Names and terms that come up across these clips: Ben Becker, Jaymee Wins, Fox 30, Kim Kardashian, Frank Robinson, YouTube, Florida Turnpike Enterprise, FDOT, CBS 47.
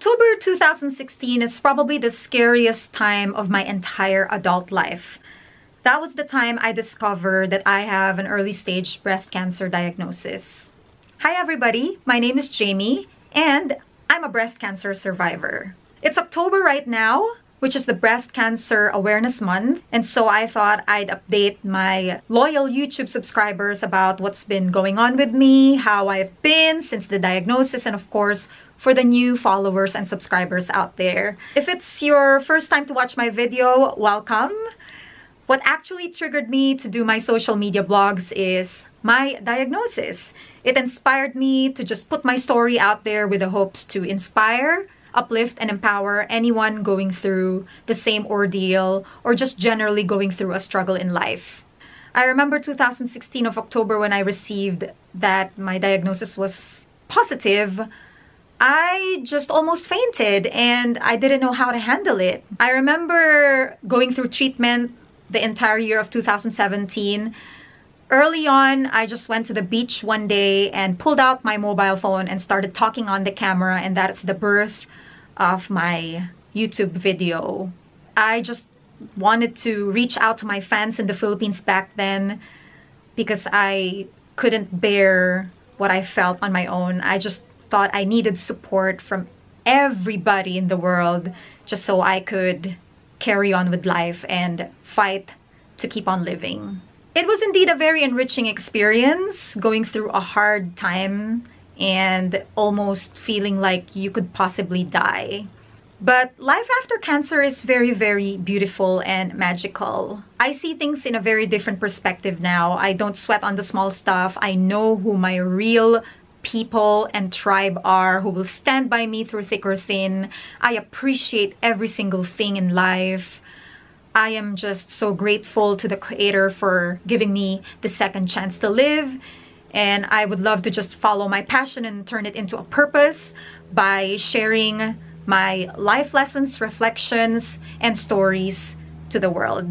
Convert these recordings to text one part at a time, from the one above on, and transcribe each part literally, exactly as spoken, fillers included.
October two thousand sixteen is probably the scariest time of my entire adult life. That was the time I discovered that I have an early stage breast cancer diagnosis. Hi everybody, my name is Jaymee and I'm a breast cancer survivor. It's October right now, which is the Breast Cancer Awareness Month, and so I thought I'd update my loyal YouTube subscribers about what's been going on with me, how I've been since the diagnosis, and of course, for the new followers and subscribers out there. If it's your first time to watch my video, welcome! What actually triggered me to do my social media blogs is my diagnosis. It inspired me to just put my story out there with the hopes to inspire, uplift and empower anyone going through the same ordeal or just generally going through a struggle in life. I remember two thousand sixteen of October when I received that my diagnosis was positive. I just almost fainted and I didn't know how to handle it. I remember going through treatment the entire year of two thousand seventeen. Early on, I just went to the beach one day and pulled out my mobile phone and started talking on the camera, and that's the birth of my YouTube video. I just wanted to reach out to my fans in the Philippines back then because I couldn't bear what I felt on my own. I just thought I needed support from everybody in the world just so I could carry on with life and fight to keep on living. It was indeed a very enriching experience, going through a hard time and almost feeling like you could possibly die. But life after cancer is very, very beautiful and magical. I see things in a very different perspective now. I don't sweat on the small stuff. I know who my real people and tribe are, who will stand by me through thick or thin. I appreciate every single thing in life. I am just so grateful to the Creator for giving me the second chance to live, and I would love to just follow my passion and turn it into a purpose by sharing my life lessons, reflections, and stories to the world.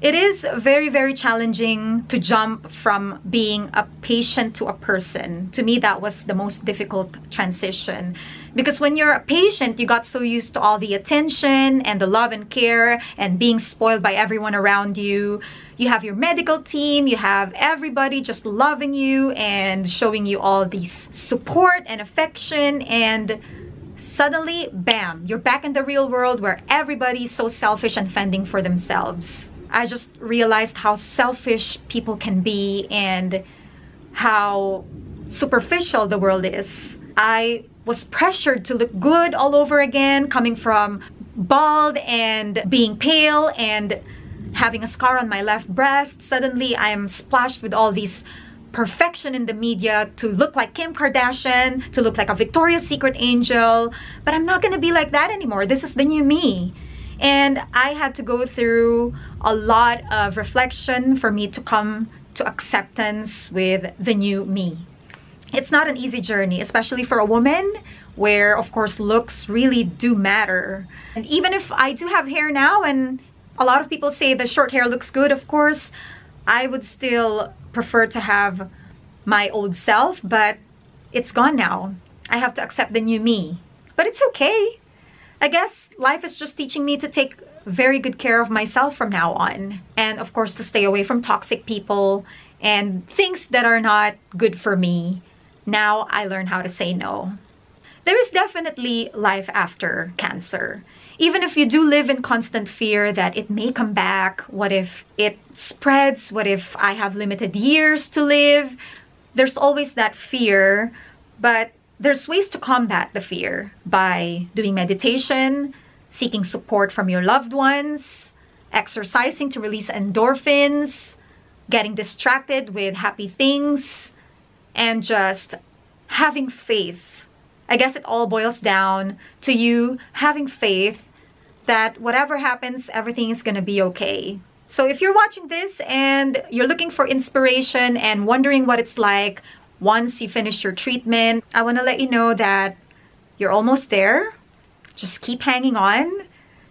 It is very, very challenging to jump from being a patient to a person. To me, that was the most difficult transition. Because when you're a patient, you got so used to all the attention and the love and care and being spoiled by everyone around you. You have your medical team, you have everybody just loving you and showing you all these support and affection, and suddenly, bam, you're back in the real world where everybody's so selfish and fending for themselves. I just realized how selfish people can be and how superficial the world is. I was pressured to look good all over again, coming from bald and being pale and having a scar on my left breast. Suddenly, I am splashed with all this perfection in the media to look like Kim Kardashian, to look like a Victoria's Secret angel. But I'm not going to be like that anymore. This is the new me. And I had to go through a lot of reflection for me to come to acceptance with the new me. It's not an easy journey, especially for a woman, where of course looks really do matter. And even if I do have hair now, and a lot of people say the short hair looks good, of course, I would still prefer to have my old self, but it's gone now. I have to accept the new me. But it's okay. I guess life is just teaching me to take very good care of myself from now on. And of course, to stay away from toxic people and things that are not good for me. Now I learn how to say no. There is definitely life after cancer. Even if you do live in constant fear that it may come back, what if it spreads, what if I have limited years to live, there's always that fear, but there's ways to combat the fear by doing meditation, seeking support from your loved ones, exercising to release endorphins, getting distracted with happy things, and just having faith. I guess it all boils down to you having faith that whatever happens, everything is going to be okay. So if you're watching this and you're looking for inspiration and wondering what it's like once you finish your treatment, I want to let you know that you're almost there. Just keep hanging on,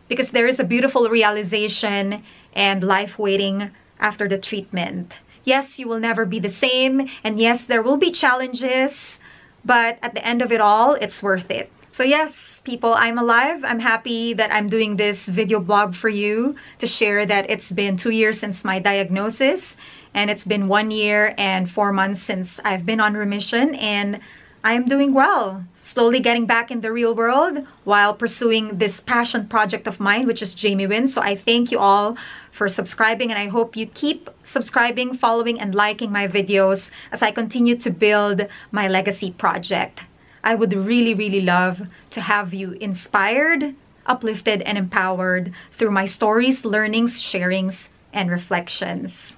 because there is a beautiful realization and life waiting after the treatment. Yes, you will never be the same, and yes, there will be challenges, but at the end of it all, it's worth it. So yes, people, I'm alive. I'm happy that I'm doing this video blog for you to share that it's been two years since my diagnosis, and it's been one year and four months since I've been on remission, and I'm doing well. Slowly getting back in the real world while pursuing this passion project of mine, which is Jaymee Wins. So I thank you all for subscribing, and I hope you keep subscribing, following, and liking my videos as I continue to build my legacy project. I would really, really love to have you inspired, uplifted, and empowered through my stories, learnings, sharings, and reflections.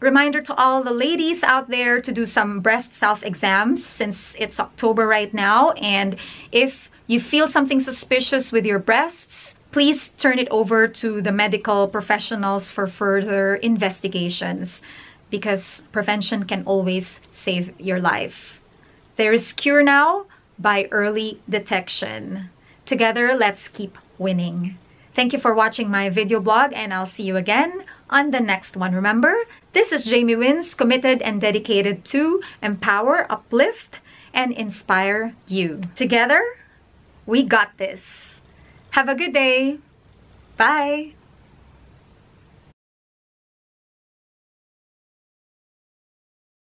Reminder to all the ladies out there to do some breast self-exams since it's October right now. And if you feel something suspicious with your breasts, please turn it over to the medical professionals for further investigations, because prevention can always save your life. There is cure now by early detection. Together, let's keep winning. Thank you for watching my video blog, and I'll see you again on the next one. Remember, this is Jaymee Wins, committed and dedicated to empower, uplift, and inspire you. Together, we got this. Have a good day. Bye.